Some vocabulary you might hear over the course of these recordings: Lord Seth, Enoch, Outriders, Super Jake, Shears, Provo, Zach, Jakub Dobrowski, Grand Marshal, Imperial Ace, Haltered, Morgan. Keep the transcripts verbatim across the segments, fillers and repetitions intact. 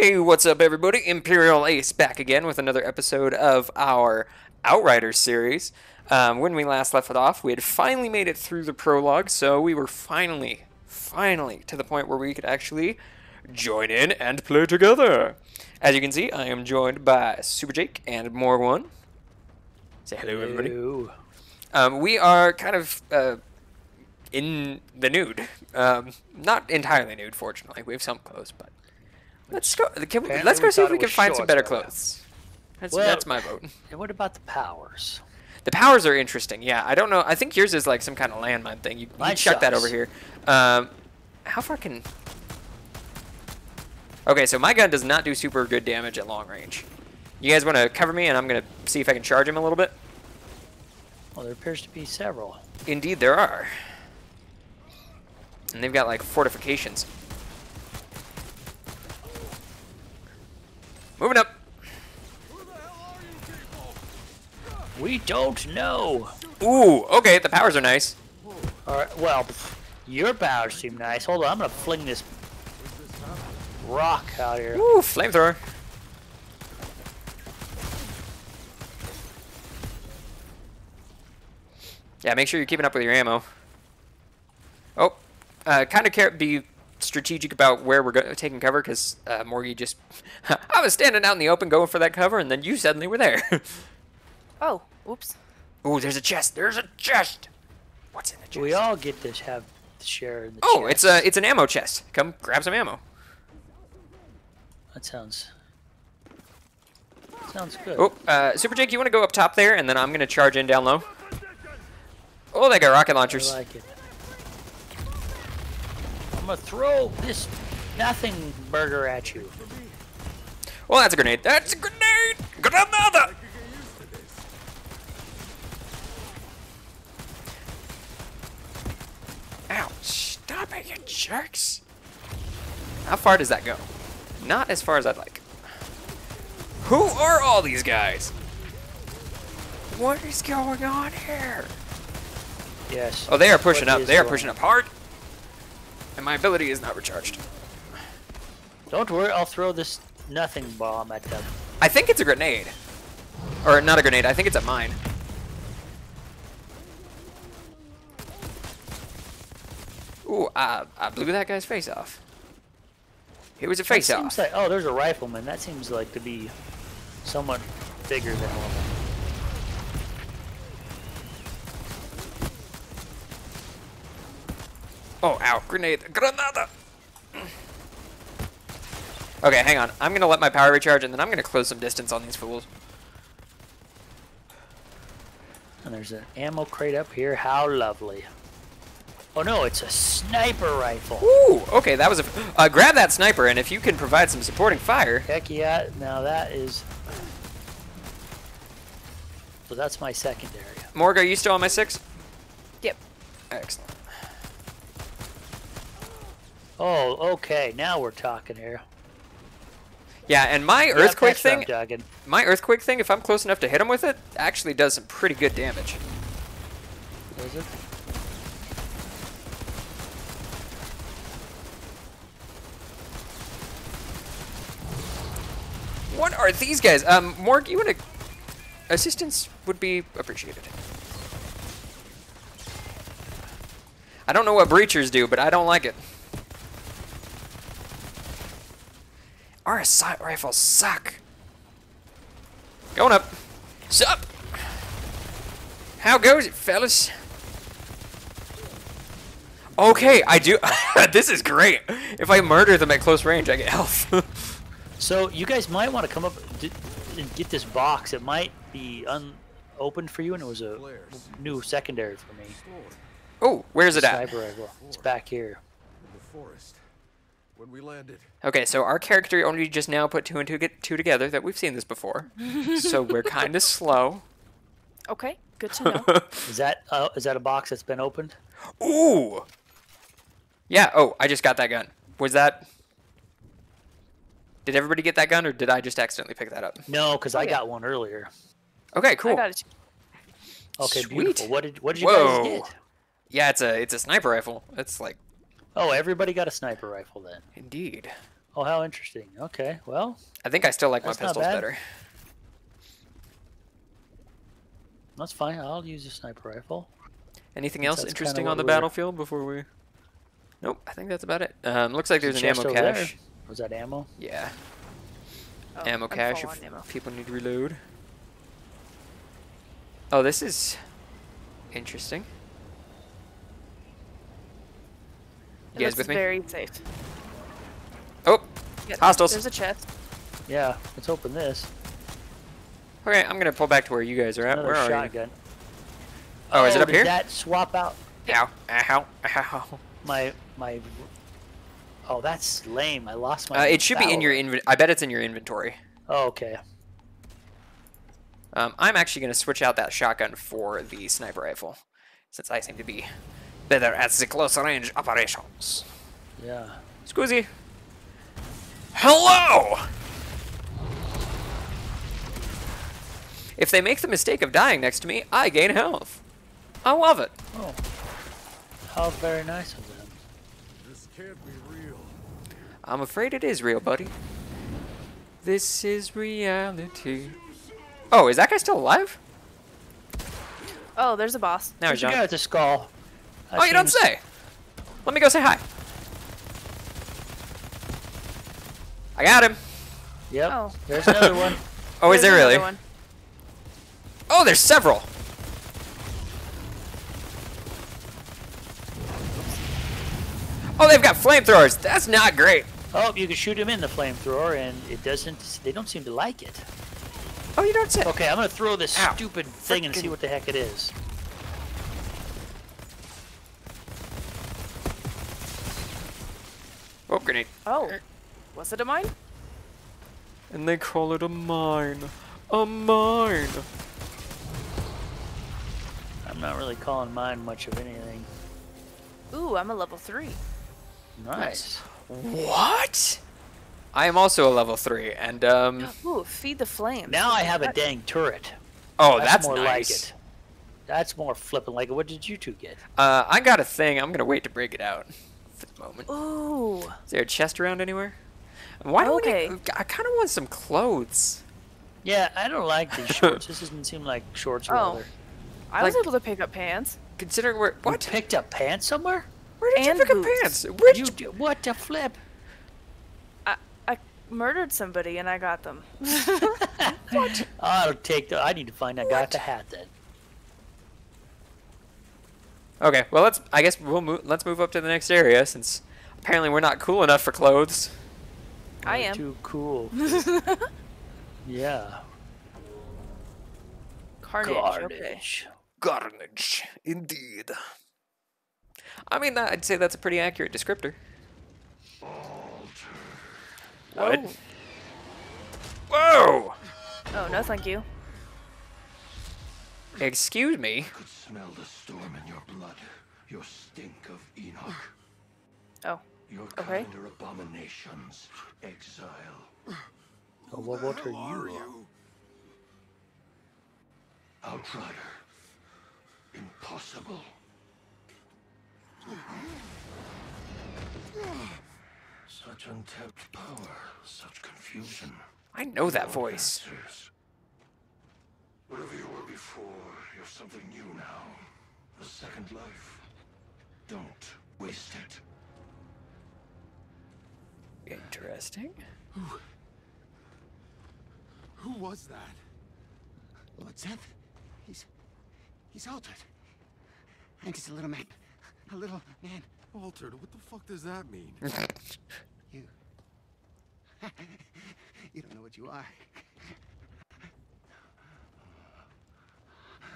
Hey, what's up everybody? Imperial Ace back again with another episode of our Outriders series. Um, when we last left it off, we had finally made it through the prologue, so we were finally, finally to the point where we could actually join in and play together. As you can see, I am joined by Super Jake and Morgan. Say hello, everybody. Hello. Um, we are kind of... Uh, in the nude, um, not entirely nude. Fortunately, we have some clothes, but let's go. Can we, let's go see if we can find some better clothes. That's, well, that's my vote. And what about the powers? The powers are interesting. Yeah, I don't know. I think yours is like some kind of landmine thing. You, you chuck that over here. Um, how far can? Okay, so my gun does not do super good damage at long range. You guys want to cover me, and I'm gonna see if I can charge him a little bit. Well, there appears to be several. Indeed, there are. And they've got, like, fortifications. Moving up. Who the hell are you people? We don't know. Ooh, okay, the powers are nice. All right, well, your powers seem nice. Hold on, I'm going to fling this rock out here. Ooh, flamethrower. Yeah, make sure you're keeping up with your ammo. Oh. Uh, kind of be strategic about where we're go taking cover, because uh, Morgie just... I was standing out in the open going for that cover, and then you suddenly were there. Oh, oops. Ooh, there's a chest. There's a chest. What's in the chest? We all get to have the share in the oh, chest. it's a it's an ammo chest. Come grab some ammo. That sounds... Sounds good. Oh, uh, Super Jake, you want to go up top there, and then I'm going to charge in down low. Oh, they got rocket launchers. I like it. I'm gonna throw this nothing burger at you. Well, that's a grenade. That's a grenade. Granada. Ouch! Stop it, you jerks! How far does that go? Not as far as I'd like. Who are all these guys? What is going on here? Yes. Oh, they are pushing up. They are pushing up hard. And my ability is not recharged. Don't worry, I'll throw this nothing bomb at them. I think it's a grenade. Or not a grenade, I think it's a mine. Ooh, I, I blew that guy's face off. It was a face off. Like, oh, there's a rifleman. That seems like to be somewhat bigger than a woman. Oh, ow. Grenade. Granada! Okay, hang on. I'm going to let my power recharge, and then I'm going to close some distance on these fools. And there's an ammo crate up here. How lovely. Oh, no. It's a sniper rifle. Ooh! Okay, that was a... Uh, grab that sniper, and if you can provide some supporting fire... Heck yeah. Now that is... So that's my secondary. Morgan, are you still on my six? Yep. Excellent. Oh, okay. Now we're talking here. Yeah, and my yeah, earthquake thing, my earthquake thing, if I'm close enough to hit him with it, actually does some pretty good damage. Does it? What are these guys? Um, Morg, you want a assistance would be appreciated. I don't know what breachers do, but I don't like it. Our assault rifles suck. Going up. Sup? How goes it, fellas? Okay, I do. This is great. If I murder them at close range, I get health. So you guys might want to come up and get this box. It might be unopened for you, and it was a new secondary for me. Oh, where's it at? Sniper rifle. It's back here. In the forest. When we landed. Okay, so our character only just now put two and two, get two together that we've seen this before, so we're kind of slow. Okay, good to know. Is that uh, is that a box that's been opened? Ooh. Yeah. Oh, I just got that gun. Was that? Did everybody get that gun, or did I just accidentally pick that up? No, because oh, I yeah. got one earlier. Okay, cool. I got it. Okay, sweet. Beautiful. What did what did you Whoa. guys get? Yeah, it's a it's a sniper rifle. It's like. Oh, everybody got a sniper rifle then. Indeed. Oh, how interesting. Okay, well. I think I still like my pistols better. That's fine. I'll use a sniper rifle. Anything else interesting on the battlefield before we... Nope, I think that's about it. Um, looks like there's an ammo cache. Was that ammo? Yeah. Oh, ammo cache if ammo. people need to reload. Oh, this is interesting. You guys with me? Very safe. Oh, yeah, hostiles. There's a chest. Yeah, let's open this. Okay, I'm gonna pull back to where you guys are at. Another where are shotgun. you? Oh, oh, is it up here? That swap out. Ow! Ow! Ow! My my. Oh, that's lame. I lost my. Uh, it should be in your inventory. I bet it's in your inventory. Oh, okay. Um, I'm actually gonna switch out that shotgun for the sniper rifle, since I seem to be better at the close range operations. Yeah. Squeezy. Hello. If they make the mistake of dying next to me, I gain health. I love it. Oh, how very nice of them. This can't be real. I'm afraid it is real, buddy. This is reality. Oh, is that guy still alive? Oh, there's a boss. Now he's got the skull. That oh, you don't say. Let me go say hi. I got him. Yep. Oh. There's another one. Oh, is there's there really? One. Oh, there's several. Oh, they've got flamethrowers. That's not great. Oh, you can shoot them in the flamethrower, and it doesn't. They don't seem to like it. Oh, you don't say. Okay, I'm gonna throw this Ow. stupid Frickin thing and see what the heck it is. Oh, grenade. Oh, was it a mine? And they call it a mine. A mine. I'm not really calling mine much of anything. Ooh, I'm a level three. Nice. What? I am also a level three, and um. Ooh, feed the flames. Now I have a dang turret. Oh, that's, that's more nice. like it. That's more flipping like it. What did you two get? Uh, I got a thing. I'm gonna wait to break it out for the moment. Ooh. Is there a chest around anywhere? Why don't okay. we? I kind of want some clothes. Yeah, I don't like these shorts. This doesn't seem like shorts or oh. other. I like, was able to pick up pants. Considering where what you picked up pants somewhere? Where did and you pick boots. up pants? Where did you, you what the flip? I I murdered somebody and I got them. What? I'll take the. I need to find that what? guy with the hat then. Okay, well let's. I guess we'll move. Let's move up to the next area since apparently we're not cool enough for clothes. I am too cool. Yeah. Carnage. Carnage. Okay. Carnage, indeed. I mean, I'd say that's a pretty accurate descriptor. What? Oh. Whoa! Oh, no thank you. Excuse me? I could smell the storm in your blood, your stink of Enoch. Oh, your okay. Your abominations, exile. Oh, well, what are you? Are you? Outrider. Impossible. Such untapped power, such confusion. I know that voice. Answers. Wherever you were before, you're something new now. A second life. Don't waste it. Interesting. Who? Who was that? Lord Seth? He's... He's altered. I think it's a little man. A little man. Altered? What the fuck does that mean? You. You don't know what you are.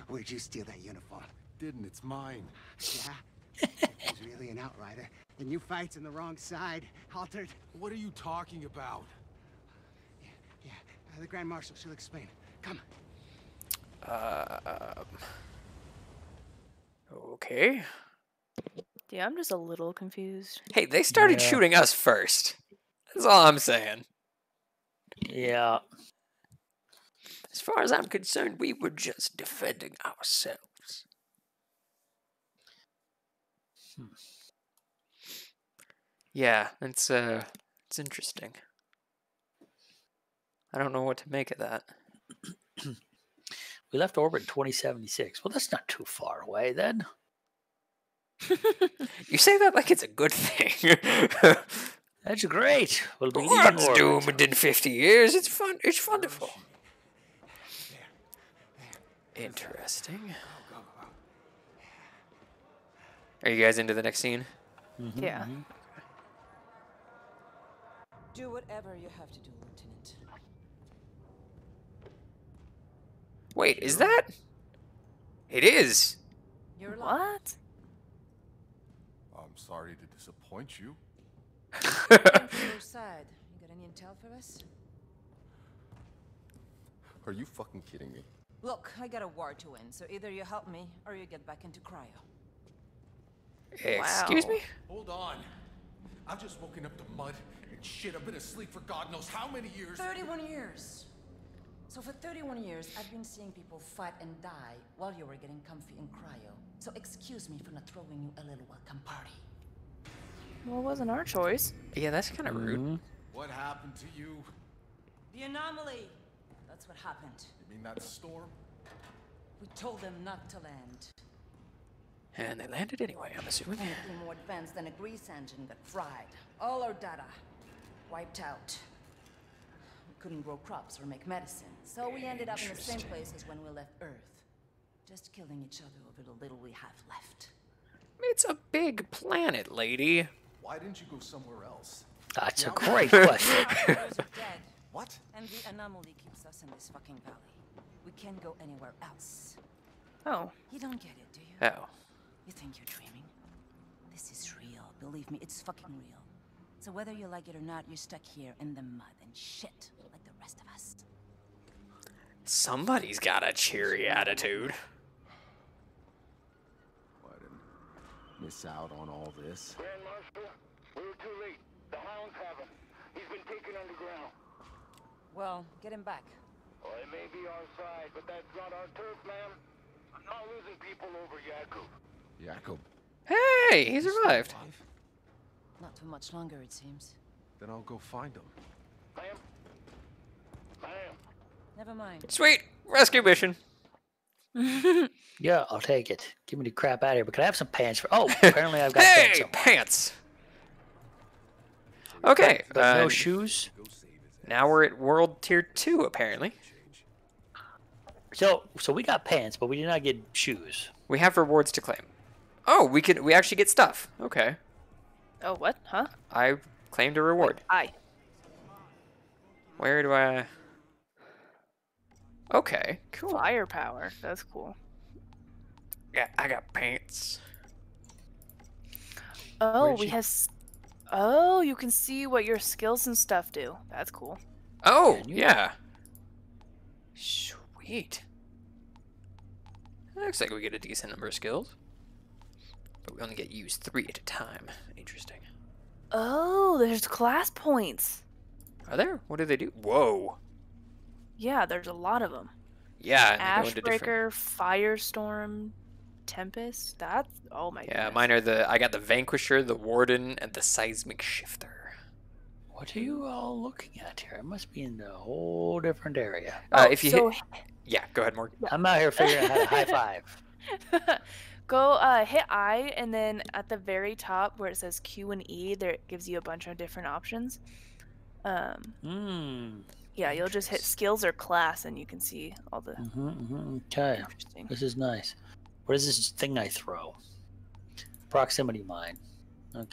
Where'd you steal that uniform? Didn't. It's mine. Yeah? He's really an outrider. The new fight's on the wrong side. Haltered. What are you talking about? Yeah. yeah. Uh, the Grand Marshal. She'll explain. Come. Uh... Um... Okay. Yeah, I'm just a little confused. Hey, they started yeah. shooting us first. That's all I'm saying. Yeah. As far as I'm concerned, we were just defending ourselves. Hmm. Yeah, it's uh, It's interesting. I don't know what to make of that. We left orbit in twenty seventy-six. Well, that's not too far away then. You say that like it's a good thing. That's great. We'll be What's doomed in fifty years. It's fun. It's wonderful. Interesting. Are you guys into the next scene? Mm-hmm. Yeah. Mm-hmm. Do whatever you have to do, Lieutenant. Wait, is that? It is. You're what? I'm sorry to disappoint you. Your side. You got any intel for us? Are you fucking kidding me? Look, I got a war to win, so either you help me or you get back into cryo. Excuse wow. me? Hold on. I've just woken up to mud and shit. I've been asleep for God knows how many years. thirty-one years. So for thirty-one years, I've been seeing people fight and die while you were getting comfy in cryo. So excuse me for not throwing you a little welcome party. Well, it wasn't our choice. Yeah, that's kind of rude. Mm-hmm. What happened to you? The anomaly. That's what happened. You mean that storm? We told them not to land. And they landed anyway, I'm assuming. Anything more advanced than a grease engine got fried. All our data wiped out. We couldn't grow crops or make medicine. So we ended up in the same place as when we left Earth. Just killing each other over the little we have left. It's a big planet, lady. Why didn't you go somewhere else? That's now a great question. Our heroes are dead. What? And the anomaly keeps us in this fucking valley. We can't go anywhere else. Oh. You don't get it, do you? Oh. You think you're dreaming? This is real. Believe me, it's fucking real. So whether you like it or not, you're stuck here in the mud and shit like the rest of us. Somebody's got a cheery attitude. Why didn't miss out on all this? Grand Marshal, we were too late. The hounds have him. He's been taken underground. Well, get him back. Well, it may be our side, but that's not our turf, ma'am. I'm not losing people over Jakub. Jakub. Hey, he survived. Not for much longer, it seems. Then I'll go find him. Ma'am. Ma'am. Never mind. Sweet. Rescue mission. Yeah, I'll take it. Give me the crap out of here, but can I have some pants for... Oh, apparently I've got hey, pants. Hey, pants. Okay. But, but uh, no shoes. Now we're at World Tier two, apparently. So, so we got pants, but we did not get shoes. We have rewards to claim. Oh, we could we actually get stuff. Okay. Oh, what? Huh? I claimed a reward. I. Where do I? Okay. Cool. Firepower. That's cool. Yeah, I got pants. Oh, Where'd we you... have. Oh, you can see what your skills and stuff do. That's cool. Oh, yeah. Sure. Eight. Looks like we get a decent number of skills, but we only get used three at a time. Interesting. Oh, there's class points. Are there? What do they do? Whoa. Yeah, there's a lot of them. Yeah. Ashbreaker, Firestorm, Tempest. That's oh my. Yeah, goodness. Mine are the. I got the Vanquisher, the Warden, and the Seismic Shifter. What are you all looking at here? I must be in a whole different area. Uh, oh, if you so hit... Yeah, go ahead, Morgan. I'm out here figuring out how to high five. Go uh, hit I, and then at the very top where it says Q and E, there it gives you a bunch of different options. Um, mm, yeah, you'll just hit skills or class, and you can see all the... Mm-hmm, mm-hmm, okay, interesting. This is nice. What is this thing I throw? Proximity mine. Okay.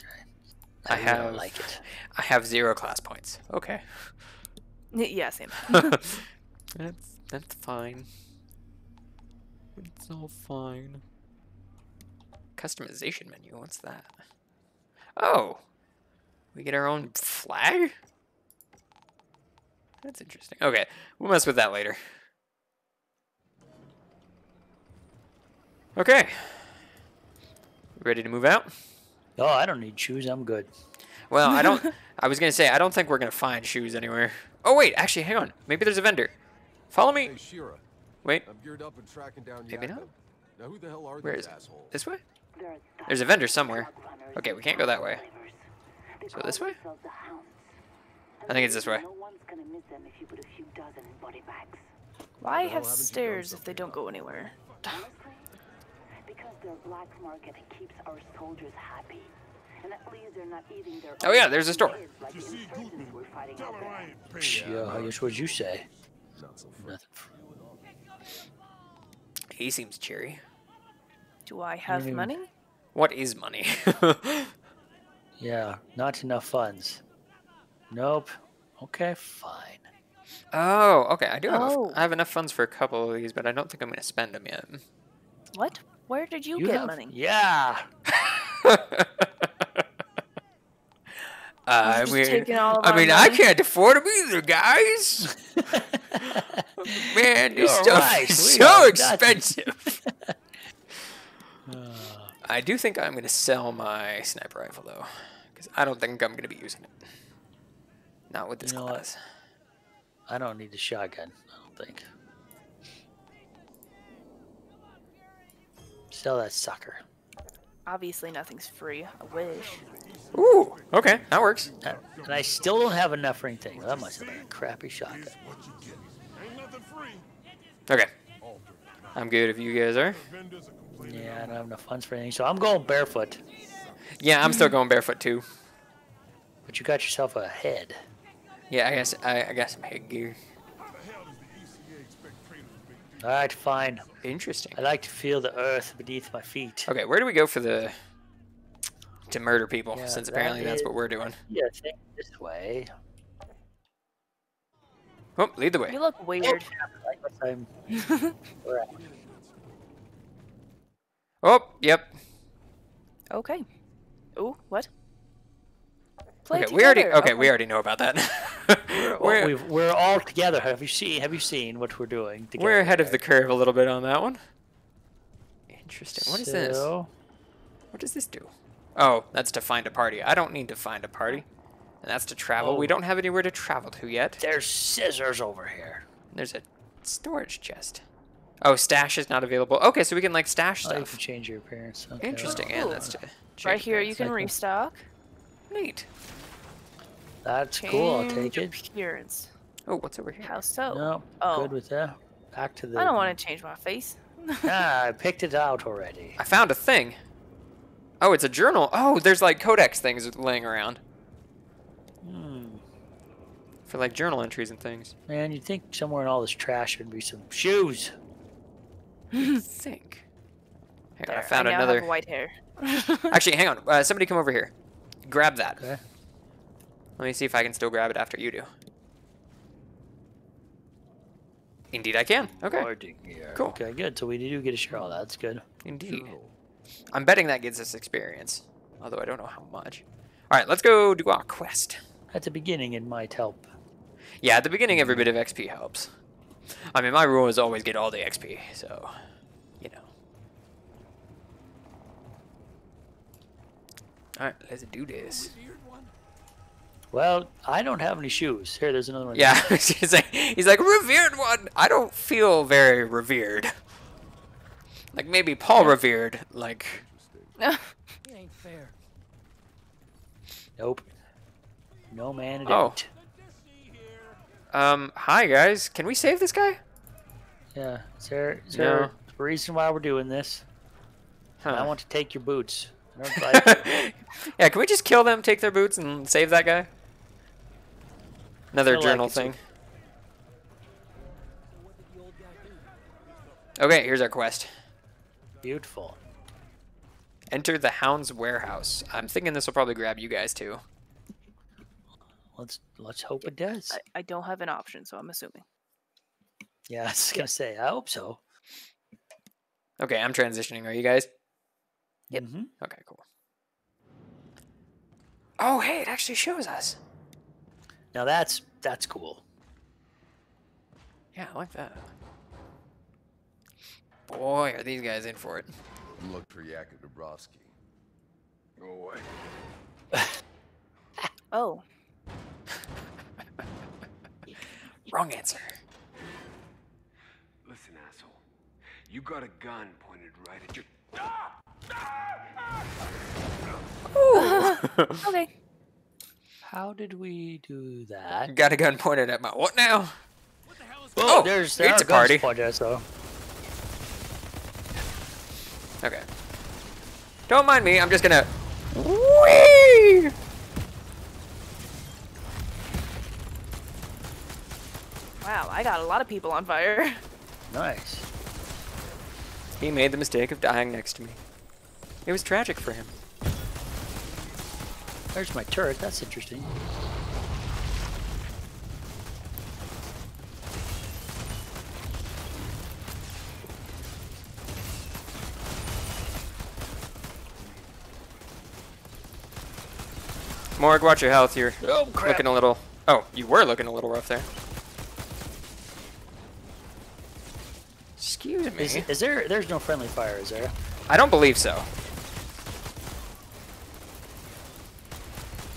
I, I have like it. I have zero class points. Okay. Yeah, same. that's that's fine. It's all fine. Customization menu. What's that? Oh, we get our own flag. That's interesting. Okay, we'll mess with that later. Okay. Ready to move out? Oh, I don't need shoes. I'm good. Well, I don't... I was going to say, I don't think we're going to find shoes anywhere. Oh, wait. Actually, hang on. Maybe there's a vendor. Follow me. Hey, Shira. Wait. I'm geared up and tracking down Maybe not. Now, who the hell are Where these is assholes? This way? There's a vendor somewhere. Okay, we can't go that way. So this way? I think it's this way. Why have stairs if they don't go anywhere? Because they're black market, it keeps our soldiers happy. And at least they're not eating their oh yeah, there's a store. Yeah, guess what'd you say? Nothing. He seems cheery. Do I have mm. money? What is money? Yeah, not enough funds. Nope. Okay, fine. Oh, okay. I do have, oh. I have enough funds for a couple of these, but I don't think I'm going to spend them yet. What? Where did you, you get have... money? Yeah. Uh, I mean, I, mean I can't afford them either, guys. Man, this stuff right. is we so expensive. uh, I do think I'm going to sell my sniper rifle, though, because I don't think I'm going to be using it. Not with this you know class. What? I don't need the shotgun, I don't think. Sell that sucker. Obviously, nothing's free. I wish. Ooh, okay, that works. Uh, and I still don't have enough for anything. Well, that must have been a crappy shotgun. Okay. I'm good if you guys are. Yeah, I don't have enough funds for anything, so I'm going barefoot. Yeah, I'm still going barefoot, too. But you got yourself a head. Yeah, I guess I, I got some headgear. All right, fine. Interesting. I like to feel the earth beneath my feet. Okay, where do we go for the... to murder people, yeah, since apparently that is, that's what we're doing. Yeah, think this way. Oh, lead the way. You look weird. Oh, oh yep. Okay. Oh, what? Play okay, we already. Okay, okay, we already know about that. we're, we're, we've, we're all together. Have you seen? Have you seen what we're doing? Together? We're ahead of the curve a little bit on that one. Interesting. What is so, this? What does this do? Oh, that's to find a party. I don't need to find a party. And that's to travel. Oh. We don't have anywhere to travel to yet. There's scissors over here. There's a storage chest. Oh, stash is not available. Okay, so we can, like, stash oh, stuff. You can change your appearance. Okay. Interesting. Cool. And that's to change right here, appearance. You can restock. Neat. That's change cool. I'll take it. Appearance. Oh, what's over here? How so? No, oh. Good with that. Back to the... I don't want to change my face. Ah, I picked it out already. I found a thing. Oh, it's a journal. Oh, there's like codex things laying around. Hmm. For like journal entries and things. Man, you'd think somewhere in all this trash would be some shoes. You'd think. Hang there, on, I found I now another. Have white hair. Actually, hang on. Uh, somebody come over here. Grab that. Okay. Let me see if I can still grab it after you do. Indeed, I can. Okay. Cool. Okay, good. So we do get to share all that. That's good. Indeed. Cool. I'm betting that gives us experience, although I don't know how much. All right, let's go do our quest. At the beginning, it might help. Yeah, at the beginning, every bit of X P helps. I mean, my rule is always get all the X P, so, you know. All right, let's do this. Well, I don't have any shoes. Here, there's another one. Yeah, he's like, he's like, revered one. I don't feel very revered. Like, maybe Paul Revered, like... It ain't fair. Nope. No man at oh. Um, hi, guys. Can we save this guy? Yeah. Is there, is no. there a reason why we're doing this? Huh. I want to take your boots. I don't like yeah, can we just kill them, take their boots, and save that guy? Another journal like thing. Okay, here's our quest. Beautiful. Enter the Hound's warehouse. I'm thinking this will probably grab you guys too. Let's let's hope it does. I, I don't have an option, so I'm assuming. Yeah, I was gonna say. I hope so. Okay, I'm transitioning. Are you guys? Yep. Mm-hmm. Okay, cool. Oh, hey, it actually shows us. Now that's that's cool. Yeah, I like that. Boy, are these guys in for it. Look for Jakub Dobrowski. Go away. Oh. Wrong answer. Listen, asshole. You got a gun pointed right at your... Ooh. Okay. How did we do that? Got a gun pointed at my what now? What the hell is going oh, there's there pizza party. Pointed, so. Okay. Don't mind me. I'm just gonna. Whee! Wow, I got a lot of people on fire. Nice. He made the mistake of dying next to me. It was tragic for him. There's my turret. That's interesting. Morg, watch your health. You're oh, crap. looking a little... Oh, you were looking a little rough there. Excuse me. Is, is there... There's no friendly fire, is there? I don't believe so.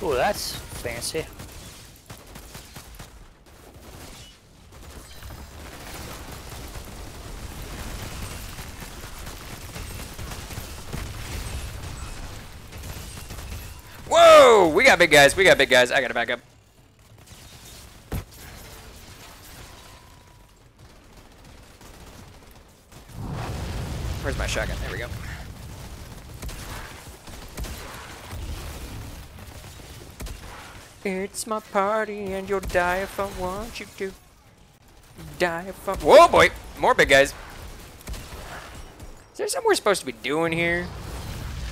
Oh, that's fancy. Whoa! We got big guys. We got big guys. I gotta back up. Where's my shotgun? There we go. It's my party and you'll die if I want you to. Die if I... Whoa, boy! More big guys. Is there something we're supposed to be doing here?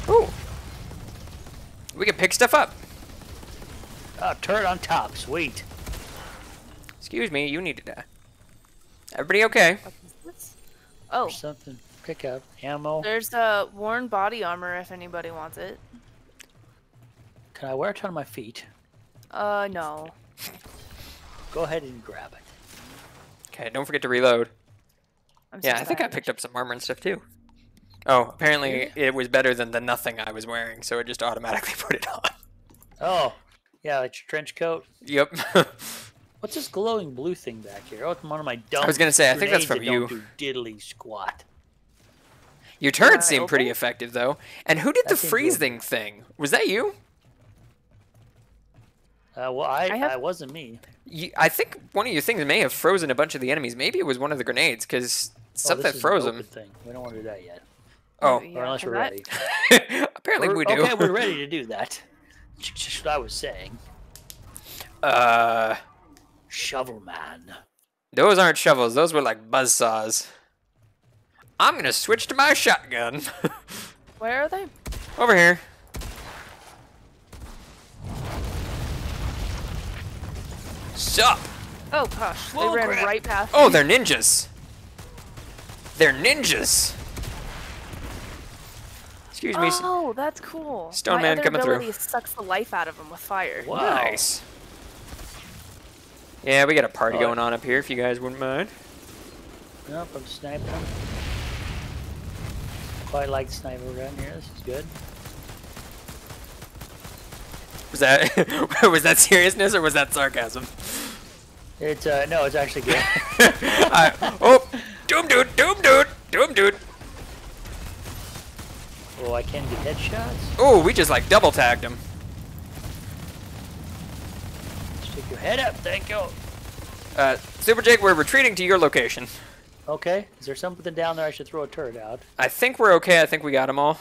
Ooh. We can pick stuff up. Oh, turret on top. Sweet. Excuse me, you need to die. Everybody okay? Oh. There's something. Pick up. Ammo. There's a worn body armor if anybody wants it. Can I wear it on my feet? Uh, no. Go ahead and grab it. Okay, don't forget to reload. I'm yeah, I think I picked up some armor and stuff too. Oh, apparently it was better than the nothing I was wearing, so it just automatically put it on. Oh, yeah, like your trench coat? Yep. What's this glowing blue thing back here? Oh, it's one of my dumb I was going to say, I think that's from that you. Don't do diddly squat. Your turret seemed pretty effective, though. And who did that the freezing good. thing? Was that you? Uh, well, I, I, have, I wasn't me. You, I think one of your things may have frozen a bunch of the enemies. Maybe it was one of the grenades, because oh, something froze them. Thing. We don't want to do that yet. Oh, oh yeah, or unless we're ready. Apparently we're, we do. Okay, we're ready to do that. Just what I was saying. Uh, Shovel man. Those aren't shovels. Those were like buzzsaws. I'm gonna switch to my shotgun. Where are they? Over here. Sup? Oh gosh, they ran right past me. Oh, they're ninjas. They're ninjas. Excuse me. Oh, that's cool. Stone man coming through. My ability sucks the life out of them with fire. Wow. Nice. Yeah, we got a party going on up here. If you guys wouldn't mind. Nope, I'm sniping them. Quite like the sniper gun here. This is good. Was that was that seriousness or was that sarcasm? It's uh no, it's actually good. uh, oh, doom dude, doom dude, doom dude. Oh, I can get headshots. Oh, we just like double tagged him. Stick your head up, thank you. Uh, Super Jake, we're retreating to your location. Okay. Is there something down there I should throw a turret out? I think we're okay. I think we got them all.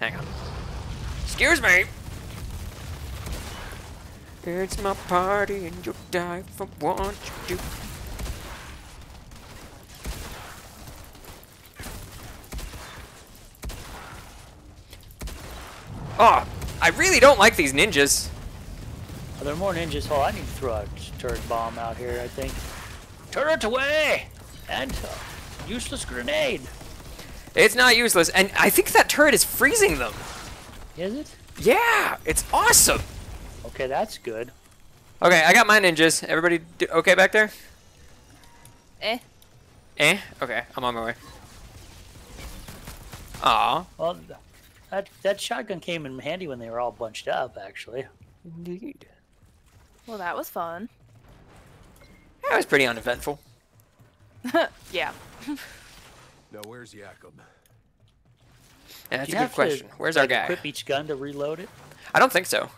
Hang on. Excuse me! It's my party and you'll die if I want you to. Oh, I really don't like these ninjas. Are there more ninjas? Oh, I need to throw a turret bomb out here, I think. Turret away! And a useless grenade! It's not useless, and I think that turret is freezing them. Is it? Yeah, it's awesome. Okay, that's good. Okay, I got my ninjas. Everybody do okay back there? Eh. Eh? Okay, I'm on my way. Aw. Well, that, that shotgun came in handy when they were all bunched up, actually. Indeed. Well, that was fun. That was pretty uneventful. Yeah. Now, where's Jakub? Yeah, that's a good question. Where's our guy? Equip each gun to reload it? I don't think so.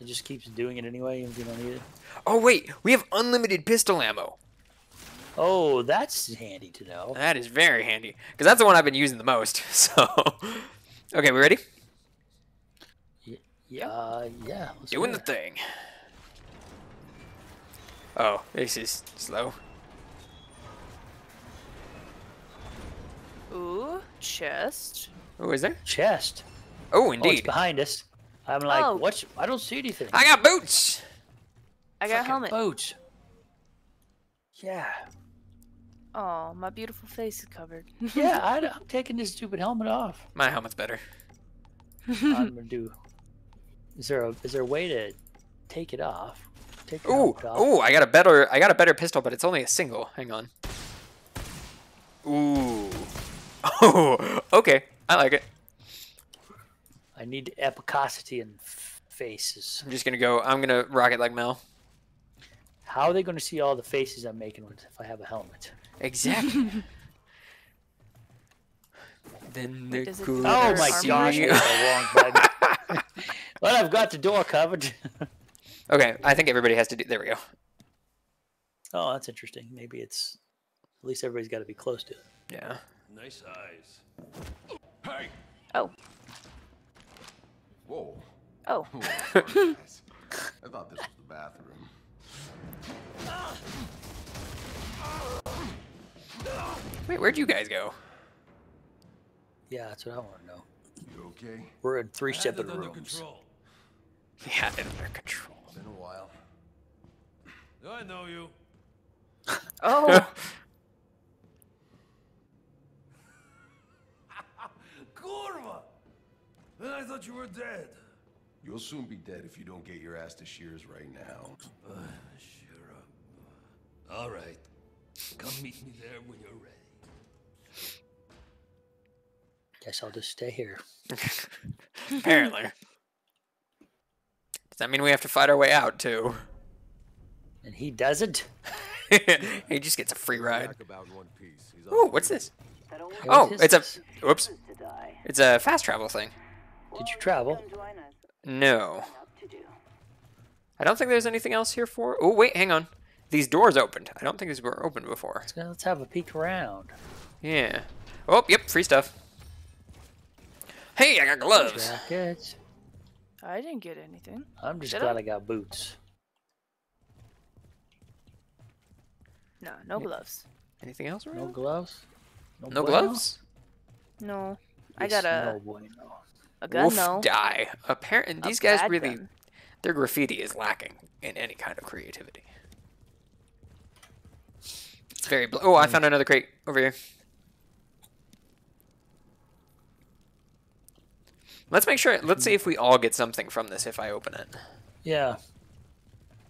It just keeps doing it anyway, if you don't need it. Oh wait, we have unlimited pistol ammo. Oh, that's handy to know. That is very handy, because that's the one I've been using the most. So, okay, we ready? Yeah, yeah, uh, yeah let's doing the thing. Oh, this is slow. Ooh, chest. Oh, is there? Chest. Oh, indeed. Oh, it's behind us. I'm like, oh. What's? I don't see anything. I got boots. I got a helmet. Boots. Yeah. Oh, my beautiful face is covered. Yeah, I, I'm taking this stupid helmet off. My helmet's better. I'm gonna do. Is there a is there a way to take it off? Take your helmet off. Ooh, I got a better I got a better pistol, but it's only a single. Hang on. Ooh. Oh. Okay. I like it. I need epicosity and faces. I'm just gonna go. I'm gonna rock it like Mel. How are they going to see all the faces I'm making with if I have a helmet? Exactly. Then the cool. Oh my gosh! Well, I've got the door covered. Okay, I think everybody has to do. There we go. Oh, that's interesting. Maybe it's at least everybody's got to be close to it. Yeah. Nice eyes. Hey. Oh. Whoa. Oh. I thought this was the bathroom. Wait, where'd you guys go? Yeah, that's what I want to know. You okay? We're in three separate rooms. Yeah, under control. It's been a while. I know you. Oh. Kurva! I thought you were dead. You'll soon be dead if you don't get your ass to Shears right now. Uh, sure. Uh, all right. Come meet me there when you're ready. Guess I'll just stay here. Apparently. Does that mean we have to fight our way out, too? And he doesn't? He just gets a free ride. Ooh, what's this? Oh, it's a... Whoops. It's a fast travel thing. Did you travel? No. I don't think there's anything else here for... Oh, wait, hang on. These doors opened. I don't think these were opened before. So let's have a peek around. Yeah. Oh, yep, free stuff. Hey, I got gloves. Jackets. I didn't get anything. I'm just Did glad I? I got boots. No, no yeah. gloves. Anything else around? No gloves? No, no gloves? No. I got a... No bueno. A gun, Wolf no. die. Apparently, these guys really, gun. Their graffiti is lacking in any kind of creativity. It's very. Bl oh, I found another crate over here. Let's make sure. Let's see if we all get something from this if I open it. Yeah.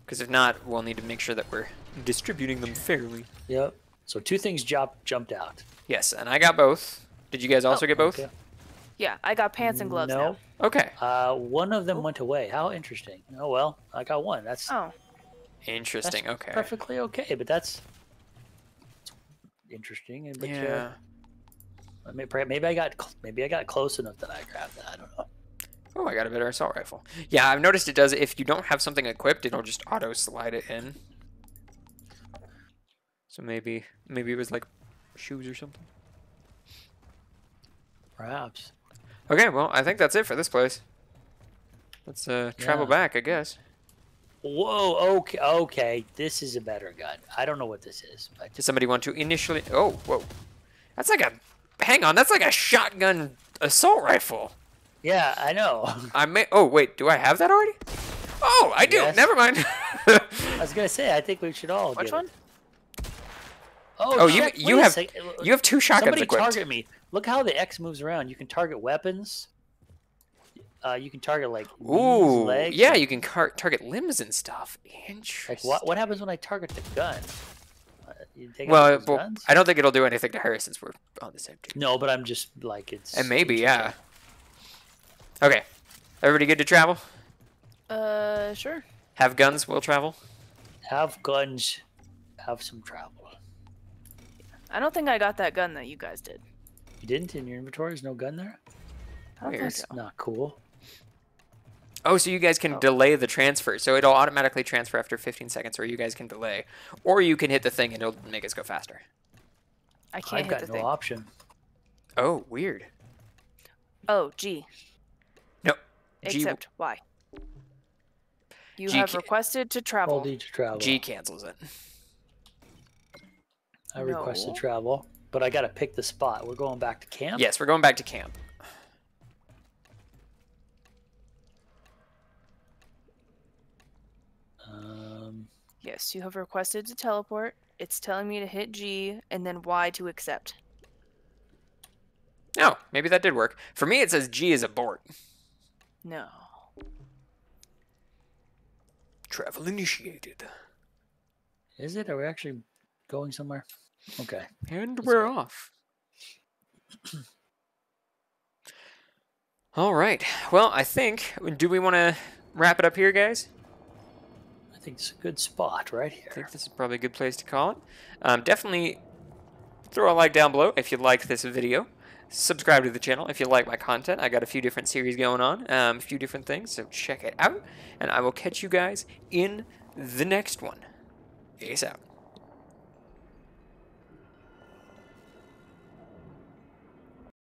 Because if not, we'll need to make sure that we're distributing them fairly. Yep. So two things jump, jumped out. Yes, and I got both. Did you guys also oh, get both? Okay. Yeah, I got pants and gloves. No. Now. Okay. Uh, one of them Ooh. went away. How interesting. Oh well, I got one. That's oh, interesting. That's okay. Perfectly okay, but that's interesting. And but yeah, uh, maybe I got maybe I got close enough that I grabbed that. I don't know. Oh, I got a better assault rifle. Yeah, I've noticed it does. If you don't have something equipped, it'll just auto slide it in. So maybe maybe it was like shoes or something. Perhaps. Okay, well, I think that's it for this place. Let's uh, travel yeah. back, I guess. Whoa, okay, okay. This is a better gun. I don't know what this is. But... Does somebody want to initially... Oh, whoa. That's like a... Hang on, that's like a shotgun assault rifle. Yeah, I know. I may... Oh, wait, do I have that already? Oh, I do. Yes. Never mind. I was going to say, I think we should all Which one? It. Oh, oh you, you, have, you have two shotguns Somebody equipped. Somebody target me. Look how the X moves around. You can target weapons. Uh, you can target like Ooh, knees, legs. Yeah, you can target limbs and stuff. Interesting. Like what, what happens when I target the gun? Uh, you take well, well guns? I don't think it'll do anything to her since we're on the same team. No, but I'm just like it's. And maybe yeah. Okay, everybody good to travel? Uh, sure. Have guns, we'll travel. Have guns, have some travel. I don't think I got that gun that you guys did. You didn't in your inventory? There's no gun there? I don't think so. Not cool. Oh, so you guys can oh. delay the transfer. So it'll automatically transfer after fifteen seconds, or you guys can delay. Or you can hit the thing and it'll make us go faster. I can't I've hit got the no thing. option. Oh, weird. Oh, G. No. G Except Y. You G have requested to travel. Hold E to travel. G cancels it. I no. requested travel, but I got to pick the spot. We're going back to camp? Yes, we're going back to camp. Um, yes, you have requested to teleport. It's telling me to hit G and then Y to accept. No, maybe that did work. For me, it says G is abort. No. Travel initiated. Is it? Are we actually going somewhere? Okay. And Let's we're go. off. All right. Well, I think, do we want to wrap it up here, guys? I think it's a good spot right here. I think this is probably a good place to call it. Um, definitely throw a like down below if you liked this video. Subscribe to the channel if you like my content. I got a few different series going on, um, a few different things, so check it out. And I will catch you guys in the next one. Peace out.